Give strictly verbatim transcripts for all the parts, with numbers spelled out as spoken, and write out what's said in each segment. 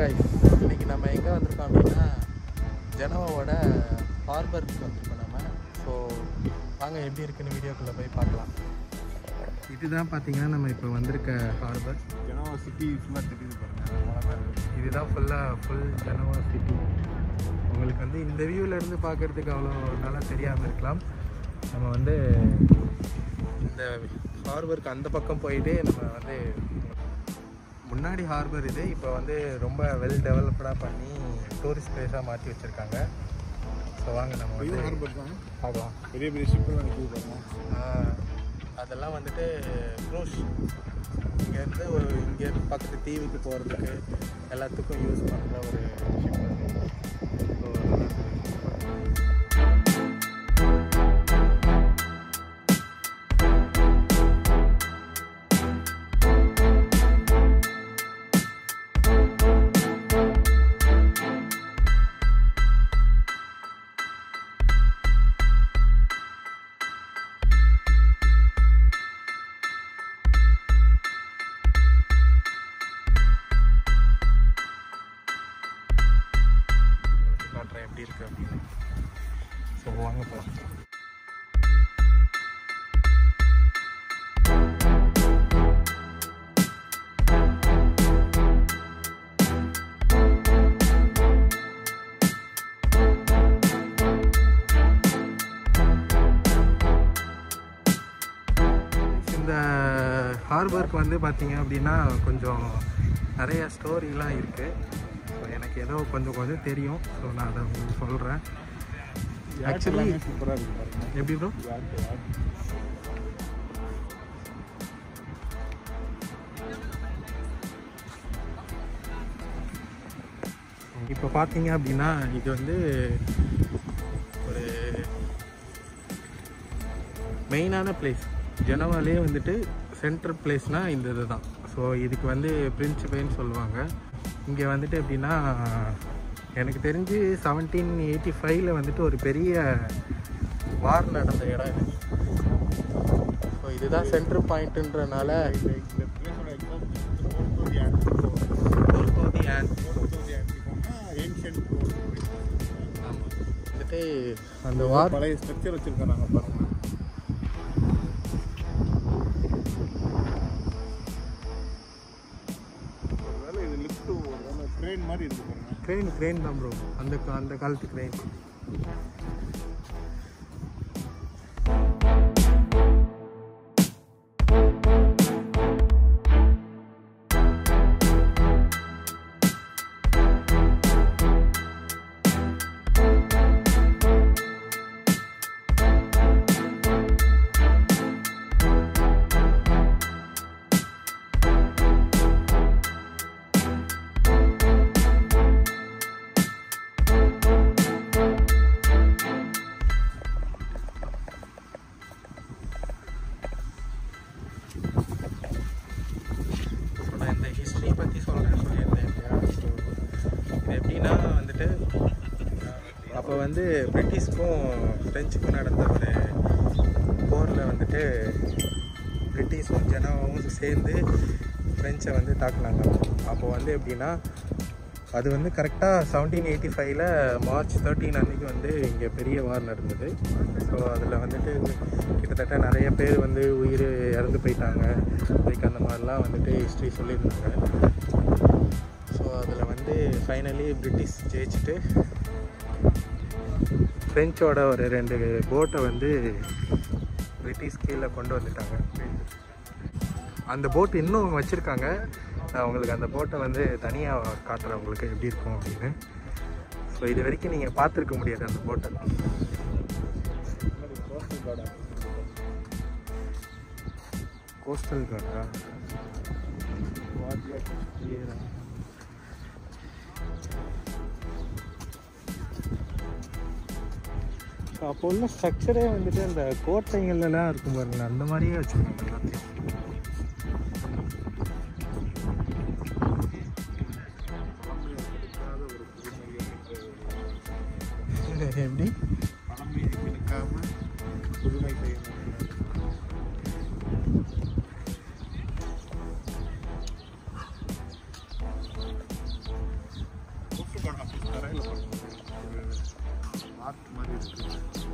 guys, இன்னைக்கு நம்ம எங்க வந்திருக்கோம் அப்படினா ஜெனோவாவோட ஹார்பருக்கு வந்திருக்கோம் நாம. சோ வாங்க எப்படி இருக்குன்னு வீடியோக்குள்ள போய் பார்க்கலாம். இதுதான் பாத்தீங்கன்னா நம்ம இப்போ வந்திருக்க ஹார்பர். ஜெனோவா சிட்டி ஃபுல்லா தெரியுது பாருங்க. இதுதான் ஃபுல்லா ஃபுல் ஜெனோவா சிட்டி. உங்களுக்கு வந்து இந்த வியூல இருந்து பார்க்கிறதுக்கு அவ்வளவு நல்லா தெரியாம இருக்கலாம். நம்ம வந்து இந்த ஹார்பருக்கு அந்த பக்கம் போயிட்டு நம்ம வந்து முன்னாடி ஹார்பர் இது இப்போ வந்து ரொம்ப வெல் டெவலப்டாக பண்ணி டூரிஸ்ட் பிளேஸாக மாற்றி வச்சுருக்காங்க. ஸோ வாங்க நம்ம வந்து ஹார்பர் தான் பார்க்கலாம். பெரிய பெரிய ஷிப்பெல்லாம் நிற்கலாம். அதெல்லாம் வந்துட்டு க்ரூஸ் இங்கேருந்து ஒரு இங்கேருந்து பக்கத்து தீவுக்கு போகிறதுக்கு எல்லாத்துக்கும் யூஸ் பண்ணுற ஒரு ஷிப். எப்படி இருக்கு அப்படின்னு சொல்லுவாங்க பார்க்கலாம். இந்த ஹார்பருக்கு வந்து பார்த்தீங்க அப்படின்னா கொஞ்சம் நிறைய ஸ்டோரிலாம் இருக்கு. எனக்கு ஏதோ கொஞ்சம் கொஞ்சம் தெரியும். ஸோ நான் அதை உங்களுக்கு சொல்கிறேன். ஆக்சுவலி சூப்பராக இருக்கு. எப்படி ப்ரோ இப்போ பார்த்தீங்க அப்படின்னா இது வந்து ஒரு மெயினான பிளேஸ். ஜெனோவாலே வந்துட்டு சென்ட்ரல் பிளேஸ்னால் இந்த இது தான். ஸோ இதுக்கு வந்து பிரின்சிபேன்னு சொல்லுவாங்க. இங்கே வந்துட்டு எப்படின்னா எனக்கு தெரிஞ்சு செவன்டீன் எயிட்டி ஃபைவ்ல வந்துட்டு ஒரு பெரிய வார் நடந்த இடம் இது. ஸோ இதுதான் சென்ட்ரு பாயிண்ட்டுன்றனால வந்துட்டு அந்த வார் பழைய ஸ்ட்ரக்சர் வச்சுருக்கோம் நாங்கள் பாருங்கள். கிரெயின் கிரெயின் தான் ப்ரோ. அந்த அந்த காலத்து கிரெயின். அப்போ வந்து பிரிட்டிஷ்க்கும் ஃப்ரெஞ்சுக்கும் நடந்த ஒரு போரில் வந்துட்டு பிரிட்டிஷும் ஜெனோவாவும் சேர்ந்து ஃப்ரெஞ்சை வந்து தாக்குனாங்க. அப்போ வந்து எப்படின்னா அது வந்து கரெக்டாக செவன்டீன் எயிட்டி ஃபைவ்ல மார்ச் தேர்ட்டீன் அன்றைக்கி வந்து இங்கே பெரிய வார் நடந்தது. ஸோ அதில் வந்துட்டு கிட்டத்தட்ட நிறைய பேர் வந்து உயிர் இறந்து போயிட்டாங்க. அதுக்கு அந்த மாதிரிலாம் வந்துட்டு ஹிஸ்ட்ரி சொல்லியிருந்தாங்க. ஸோ அதில் வந்து ஃபைனலி பிரிட்டிஷ் ஜெயிச்சுட்டு ஃப்ரெஞ்சோட ஒரு ரெண்டு போட்டை வந்து பிரிட்டிஷ் கீழே கொண்டு வந்துட்டாங்க. அந்த போட் இன்னும் வச்சுருக்காங்க. நான் உங்களுக்கு அந்த போட்டை வந்து தனியாக காட்டுறேன் உங்களுக்கு எப்படி இருக்கும் அப்படின்னு. ஸோ இது வரைக்கும் நீங்கள் பார்த்துருக்க முடியாது அந்த போட்டை. கோஸ்டல் கார்டா அப்போ உள்ள ஸ்ட்ரக்சரே வந்துட்டு அந்த கோட்டைங்கள்லாம் இருக்கும் பாருங்க, அந்த மாதிரியே வச்சுருக்காங்க எல்லாத்தையும். எப்படி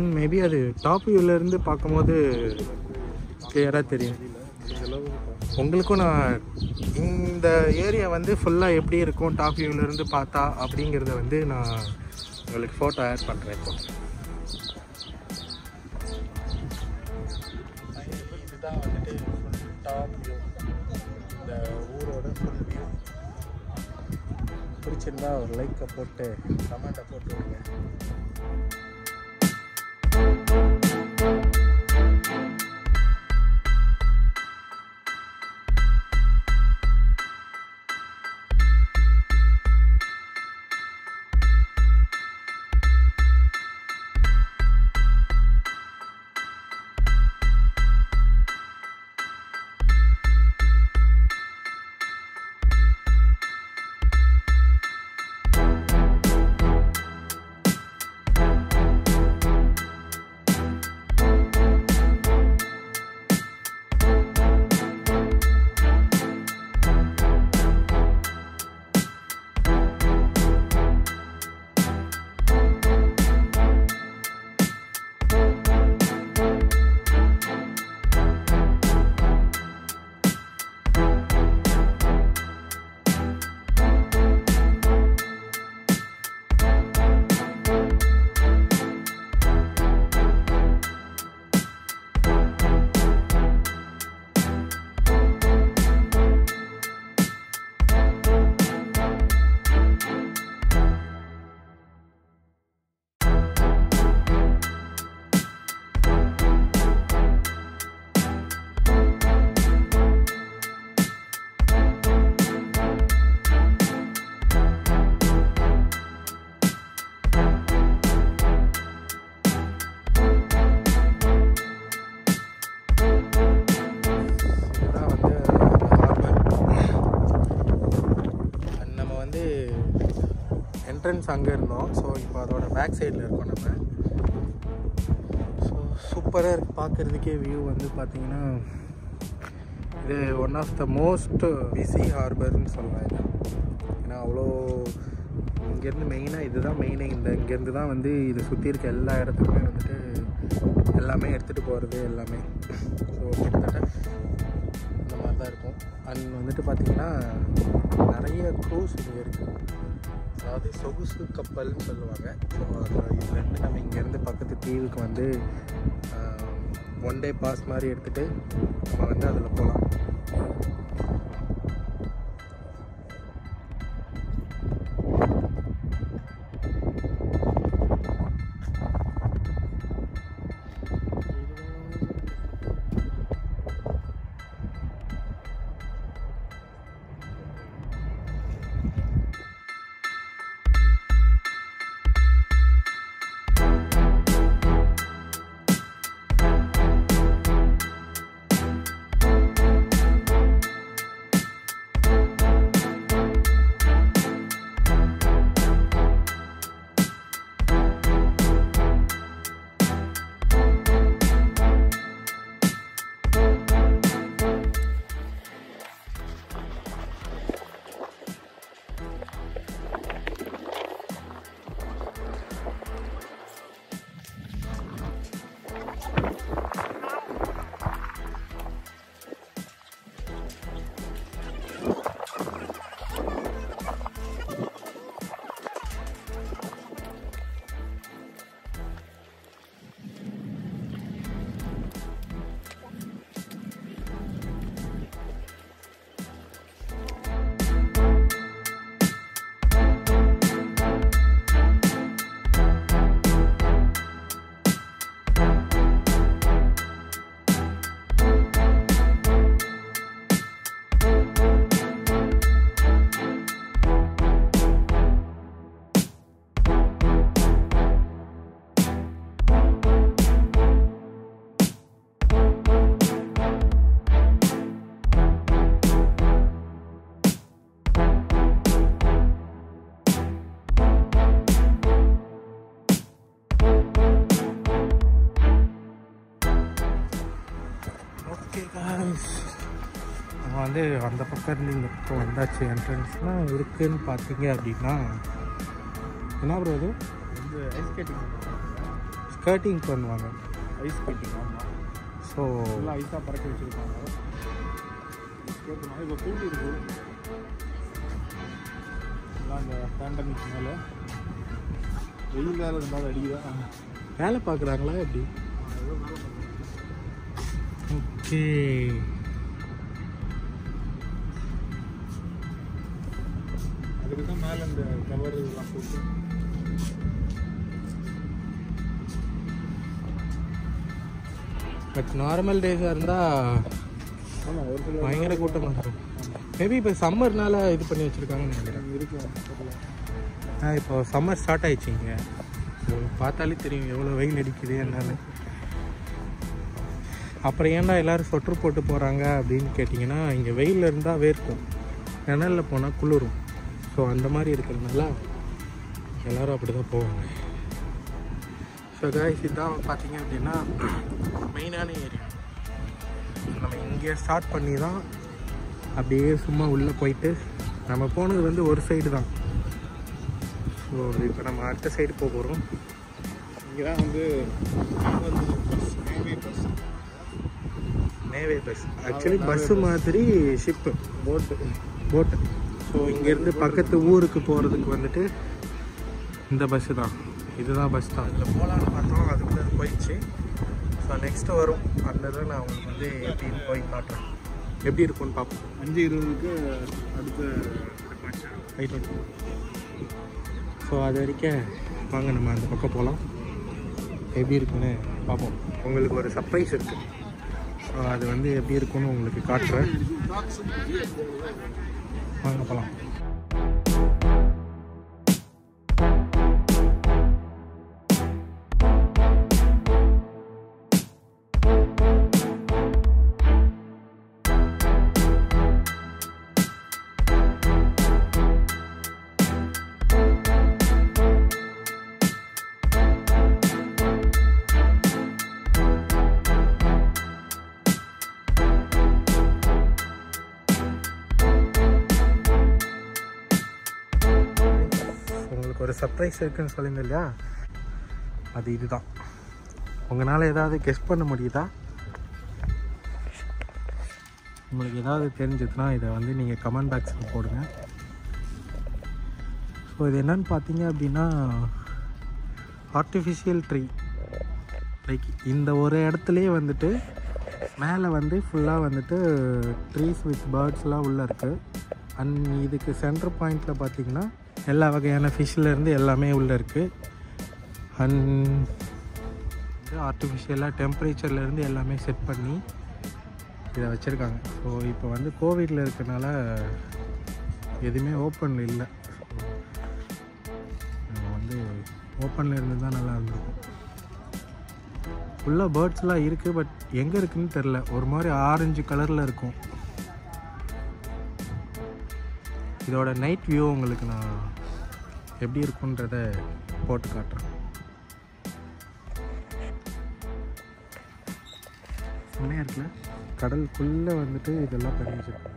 ம் மேபி அது டாப் வியூலேருந்து பார்க்கும்போது கிளியராக தெரியும் உங்களுக்கும். நான் இந்த ஏரியா வந்து ஃபுல்லாக எப்படி இருக்கும் டாப் வியூவிலேருந்து பார்த்தா அப்படிங்கிறத வந்து நான் உங்களுக்கு ஃபோட்டோ ஆட் பண்ணுறேன். இப்போ இதுதான் வந்துட்டு ஃபுல் டாப் வியூ, இந்த ஊரோட ஃபுல் வியூ. பிடிச்சிருந்தா ஒரு லைக்கை போட்டு கமெண்ட்டை போட்டு விடுங்க. என்ட்ரன்ஸ் அங்கே இருந்தோம், ஸோ இப்போ அதோட பேக் சைடில் இருக்கோம் நம்ம. ஸோ சூப்பராக இருக்குது பார்க்குறதுக்கே வியூ. வந்து பார்த்திங்கன்னா இது one of the most busy ஹார்பர்னு சொல்லுவாங்க. ஏன்னா அவ்வளோ இங்கேருந்து மெயினாக இது தான் மெயினே. இந்த இங்கேருந்து தான் வந்து இதை சுற்றி இருக்க எல்லா இடத்துக்குமே வந்துட்டு எல்லாமே எடுத்துகிட்டு போகிறது எல்லாமே. ஸோ கிட்டத்தட்ட இந்த மாதிரி தான் இருக்கும். அண்ட் வந்துட்டு பார்த்திங்கன்னா நிறைய க்ரூஸ் இங்கே இருக்குது, அதாவது சொகுசு கப்பல்னு சொல்லுவாங்க. ஸோ இதுலேருந்து நம்ம இங்கேருந்து பக்கத்து தீவுக்கு வந்து ஒன் டே பாஸ் மாதிரி எடுத்துகிட்டு நம்ம வந்து அதில் போகலாம். நம்ம வந்து அந்த பக்கம் இருந்து இந்த பக்கம் வந்தாச்சு. என்ட்ரன்ஸ்லாம் இருக்குதுன்னு பார்த்தீங்க அப்படின்னா என்ன bro இது? இது ஐஸ் ஸ்கேட்டிங். ஸ்கேட்டிங் பண்ணுவாங்க. ஐஸ் ஸ்கேட்டிங் ஆமா. சோ ஃபுல்லா ஐஸா பறக்க வச்சிருக்காங்க. ஸ்கேட் மாதிரி ஒரு கூண்டு இருக்கு. அந்த பேண்டமிக் மேல வெயில் காலம் இருந்தால அடிக்குதா? மேலே பார்க்குறாங்களா எப்படி? ஓகே. அதுக்கு தான் மேலே அந்த கவர் எல்லாம் போட்டு பட் நார்மல் டேஸாக இருந்தால் பயங்கர கூட்டம் இருக்கும். மேபி இப்போ சம்மர்னால இது பண்ணி வச்சுருக்காங்கன்னு நினைக்கிறேன். இருக்கும் ஆ இப்போ சம்மர் ஸ்டார்ட் ஆகிடுச்சிங்க. பார்த்தாலே தெரியும் எவ்வளோ வெயில் அடிக்குது என்னால். அப்புறம் ஏன்னா எல்லோரும் சொட்ரு போட்டு போகிறாங்க அப்படின்னு கேட்டிங்கன்னா, இங்கே வெயிலில் இருந்தால் வேர்க்கும், நிழலில் போனால் குளிரும். ஸோ அந்த மாதிரி இருக்கிறதுனால எல்லோரும் அப்படி தான் போவாங்க. ஸோ காய்ஸ் இதான் பார்த்திங்க அப்படின்னா மெயினான ஏரியா. நம்ம இங்கே ஸ்டார்ட் பண்ணி தான் அப்படியே சும்மா உள்ளே போயிட்டு நம்ம போனது வந்து ஒரு சைடு தான். ஸோ இப்போ நம்ம அடுத்த சைடு போக போகிறோம். இங்கே தான் வந்து நேவே பஸ் நேவே பஸ் ஆக்சுவலி பஸ்ஸு மாதிரி ஷிப்பு போட்டு போட்டு ஸோ இங்கேருந்து பக்கத்து ஊருக்கு போகிறதுக்கு வந்துட்டு இந்த பஸ்ஸு தான், இதுதான் பஸ் தான். இதில் போகலான்னு பார்த்தோம், அதுக்குள்ளே போயிடுச்சு. ஸோ நெக்ஸ்ட்டு வரும், அதில் நான் அவங்களுக்கு வந்து எப்படின்னு போய் காட்டுறேன், எப்படி இருக்கும்னு பார்ப்போம். அஞ்சு இருபதுக்கு அடுத்த ரைட் இருக்கும். ஸோ அது வரைக்கும் வாங்க நம்ம அந்த பக்கம் போகலாம், எப்படி இருக்குன்னு பார்ப்போம். உங்களுக்கு ஒரு சர்ப்ரைஸ் இருக்குது. ஸோ அது வந்து எப்படி இருக்குன்னு உங்களுக்கு காட்டுறேன், வாங்க போகலாம். ஒரு சர்ப்ரைஸ் இருக்குன்னு சொல்லியிருந்தேன் இல்லையா, அது இதுதான். உங்களால் ஏதாவது கெஸ்ட் பண்ண முடியுதா? உங்களுக்கு ஏதாவது தெரிஞ்சதுன்னா இதை வந்து நீங்கள் கமெண்ட் பாக்ஸில் போடுங்க. ஸோ இது என்னன்னு பார்த்தீங்க அப்படின்னா ஆர்டிஃபிஷியல் ட்ரீ. லைக் இந்த ஒரு இடத்துலையே வந்துட்டு மேலே வந்து ஃபுல்லாக வந்துட்டு ட்ரீஸ் வித் பேர்ட்ஸ்லாம் உள்ளே இருக்குது. அண்ட் இதுக்கு சென்டர் பாயிண்டில் பார்த்திங்கன்னா எல்லா வகையான ஃபிஷ்லேருந்து எல்லாமே உள்ளே இருக்குது. அண்ட் ஆர்டிஃபிஷியலாக டெம்பரேச்சர்லேருந்து எல்லாமே செட் பண்ணி இதை வச்சுருக்காங்க. ஸோ இப்போ வந்து கோவிடில் இருக்கிறனால எதுவுமே ஓப்பனில் இல்லை. நம்ம வந்து ஓப்பனில் இருந்து தான் நல்லா இருந்திருக்கும். ஃபுல்லாக பேர்ட்ஸ்லாம் இருக்குது, பட் எங்கே இருக்குதுன்னு தெரில. ஒரு மாதிரி ஆரஞ்சு கலரில் இருக்கும். இதோட நைட் வியூ உங்களுக்கு நான் எப்படி இருக்குன்றத போட்டு காட்டுறேன். செம்மையாக இருக்குல்ல, கடலுக்குள்ளே வந்துட்டு இதெல்லாம் தெரிஞ்சிருக்கேன்.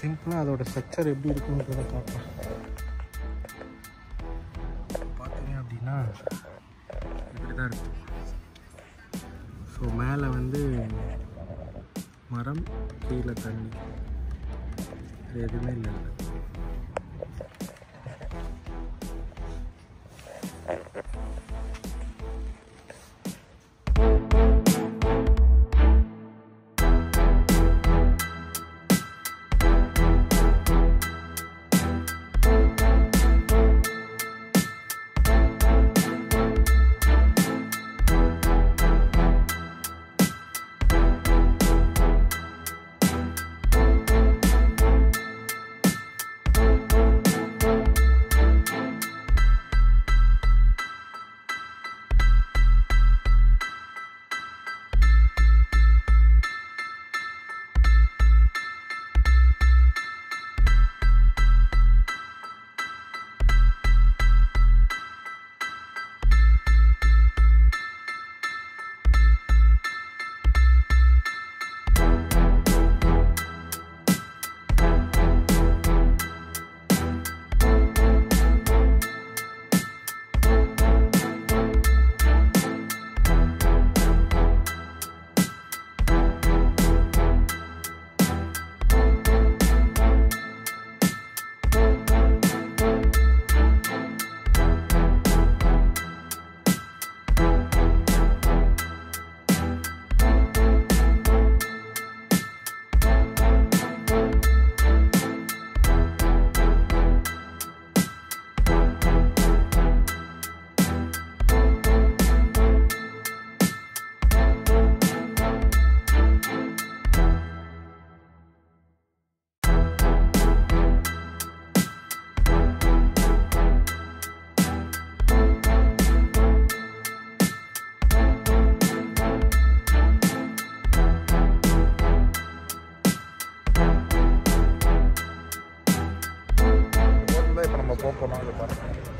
சிம்பிளாக அதோட ஸ்ட்ரக்சர் எப்படி இருக்குன்றத பார்ப்போம். பார்த்தீங்க அப்படின்னா இப்படி தான் இருக்கு. ஸோ மேலே வந்து மரம், கீழே தண்ணி, இது எதுவுமே இல்லை. கொண்டாந்து பாருங்கள்.